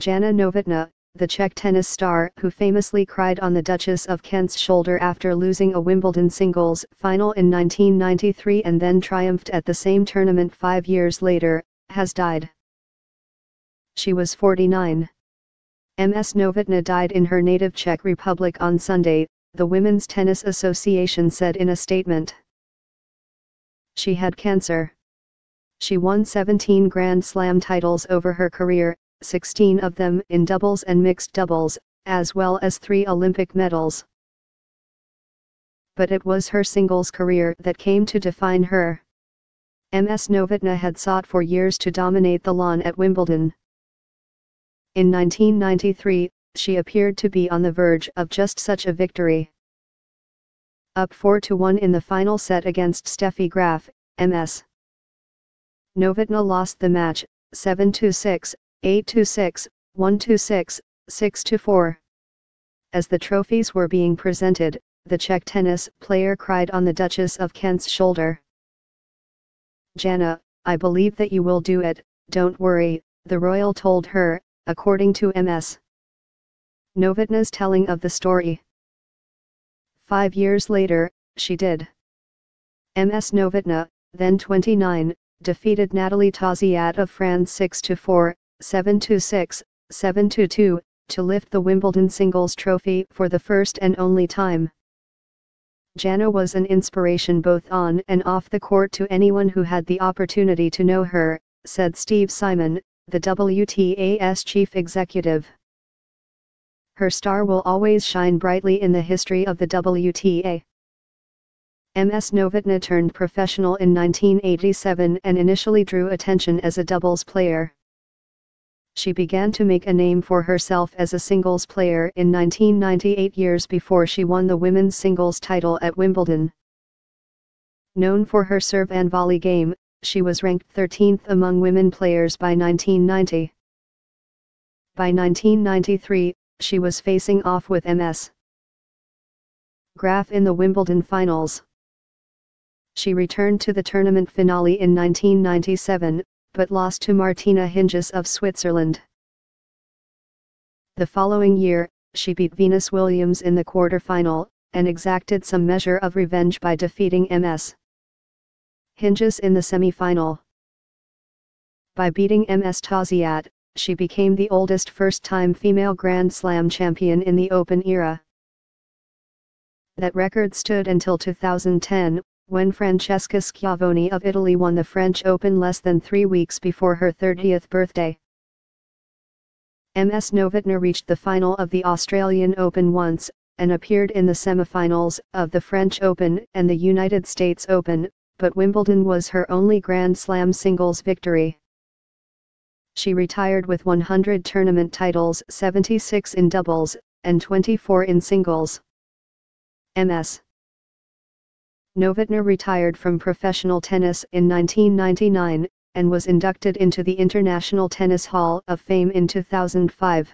Jana Novotna, the Czech tennis star who famously cried on the Duchess of Kent's shoulder after losing a Wimbledon singles final in 1993 and then triumphed at the same tournament 5 years later, has died. She was 49. Ms. Novotna died in her native Czech Republic on Sunday, the Women's Tennis Association said in a statement. She had cancer. She won 17 Grand Slam titles over her career, 16 of them in doubles and mixed doubles, as well as 3 Olympic medals. But it was her singles career that came to define her. Ms. Novotna had sought for years to dominate the lawn at Wimbledon. In 1993, she appeared to be on the verge of just such a victory. Up 4-1 in the final set against Steffi Graf, Ms. Novotna lost the match, 7-6, 8-6, 1-6, 6-4. As the trophies were being presented, the Czech tennis player cried on the Duchess of Kent's shoulder. "Jana, I believe that you will do it, don't worry," the royal told her, according to Ms. Novotna's telling of the story. 5 years later, she did. Ms. Novotna, then 29, defeated Nathalie Tauziat of France 6-4, 7-6, 7-2, to lift the Wimbledon singles trophy for the first and only time. Jana was an inspiration both on and off the court to anyone who had the opportunity to know her, said Steve Simon, the WTA's chief executive. Her star will always shine brightly in the history of the WTA. Ms. Novotna turned professional in 1987 and initially drew attention as a doubles player. She began to make a name for herself as a singles player in 1998, years before she won the women's singles title at Wimbledon. Known for her serve and volley game, she was ranked 13th among women players by 1990. By 1993, she was facing off with Ms. Graf in the Wimbledon finals. She returned to the tournament finale in 1997, but lost to Martina Hingis of Switzerland. The following year, she beat Venus Williams in the quarterfinal, and exacted some measure of revenge by defeating Ms. Hingis in the semi-final. By beating Ms. Tauziat, she became the oldest first-time female Grand Slam champion in the Open era. That record stood until 2010, when Francesca Schiavone of Italy won the French Open less than 3 weeks before her 30th birthday. Ms. Novotna reached the final of the Australian Open once, and appeared in the semifinals of the French Open and the United States Open, but Wimbledon was her only Grand Slam singles victory. She retired with 100 tournament titles, 76 in doubles, and 24 in singles. Ms. Novotna retired from professional tennis in 1999, and was inducted into the International Tennis Hall of Fame in 2005.